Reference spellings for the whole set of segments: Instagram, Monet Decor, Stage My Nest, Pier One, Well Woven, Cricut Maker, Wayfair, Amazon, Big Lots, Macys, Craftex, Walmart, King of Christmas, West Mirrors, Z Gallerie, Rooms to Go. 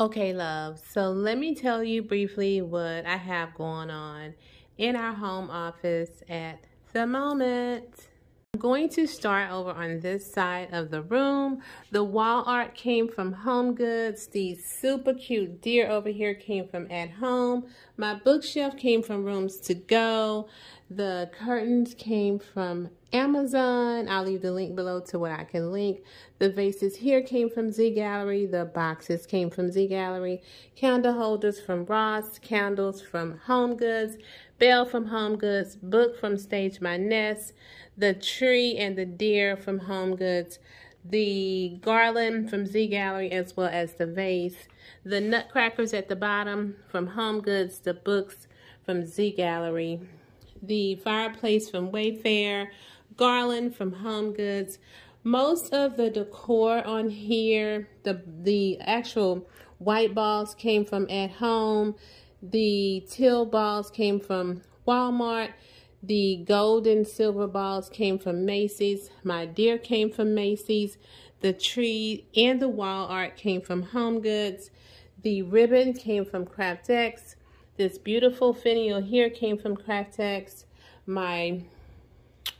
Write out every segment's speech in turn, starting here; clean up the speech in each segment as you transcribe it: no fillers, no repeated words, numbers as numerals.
Okay, love, so let me tell you briefly what I have going on in our home office at the moment. I'm going to start over on this side of the room. The wall art came from Home Goods. The super cute deer over here came from At Home. My bookshelf came from Rooms to Go. The curtains came from Amazon. I'll leave the link below to what I can link. The vases here came from Z Gallerie. The boxes came from Z Gallerie. Candle holders from Ross. Candles from Home Goods. Bell from Home Goods. Book from Stage My Nest. The tree and the deer from Home Goods. The garland from Z Gallerie, as well as the vase. The nutcrackers at the bottom from Home Goods. The books from Z Gallerie. The fireplace from Wayfair. Garland from Home Goods. Most of the decor on here, the actual white balls came from At Home. The teal balls came from Walmart. The gold and silver balls came from Macy's. My deer came from Macy's. The tree and the wall art came from Home Goods. The ribbon came from Craftex. This beautiful finial here came from Craftex. My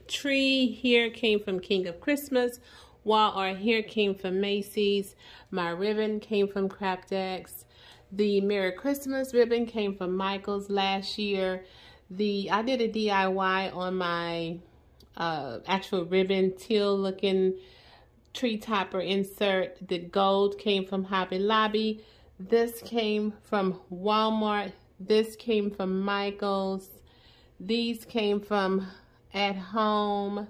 tree here came from King of Christmas. Wall art here came from Macy's. My ribbon came from Craftex. The Merry Christmas ribbon came from Michael's last year. I did a DIY on my actual ribbon teal looking tree topper insert. The gold came from Hobby Lobby. This came from Walmart. This came from Michael's. These came from At Home,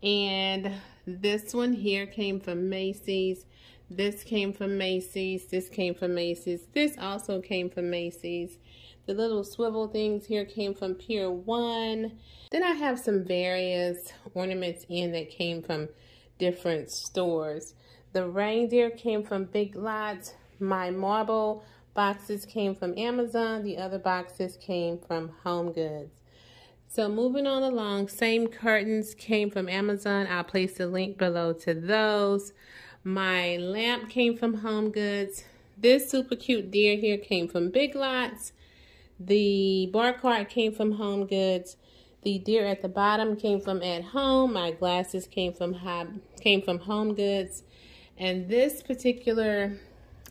and this one here came from Macy's. This came from Macy's. This came from Macy's. This also came from Macy's. The little swivel things here came from Pier One. Then I have some various ornaments that came from different stores. The reindeer came from Big Lots. My marble boxes came from Amazon. The other boxes came from Home Goods. So moving on along, same curtains came from Amazon. I'll place the link below to those. My lamp came from Home Goods. This super cute deer here came from Big Lots. The bar cart came from Home Goods. The deer at the bottom came from At Home. My glasses came from Home Goods. And this particular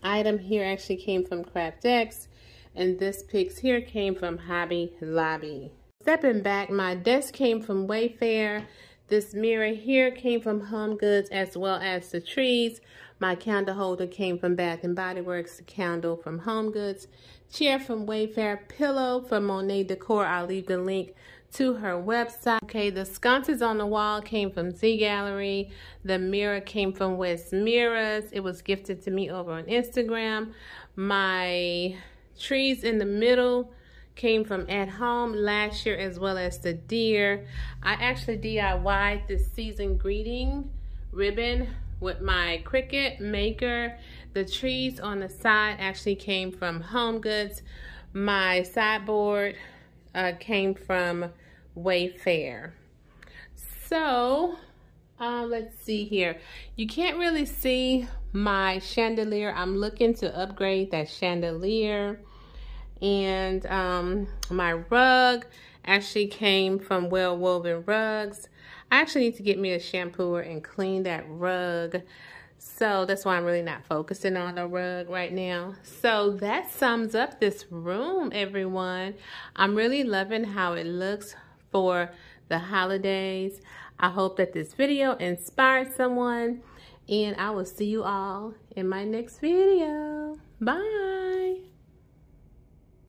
item here actually came from Craftex. And this pics here came from Hobby Lobby. Stepping back, my desk came from Wayfair. This mirror here came from Home Goods, as well as the trees. My candle holder came from Bath & Body Works. The candle from Home Goods. Chair from Wayfair. Pillow from Monet Decor. I'll leave the link to her website. Okay, the sconces on the wall came from Z Gallerie. The mirror came from West Mirrors. It was gifted to me over on Instagram. My trees in the middle came from At Home last year, as well as the deer. I actually DIY'd this season greeting ribbon with my Cricut Maker. The trees on the side actually came from Home Goods. My sideboard came from Wayfair. So let's see here. You can't really see my chandelier. I'm looking to upgrade that chandelier. And my rug actually came from Well Woven Rugs. I actually need to get me a shampooer and clean that rug. So that's why I'm really not focusing on the rug right now. So that sums up this room, everyone. I'm really loving how it looks for the holidays. I hope that this video inspired someone. And I will see you all in my next video. Bye.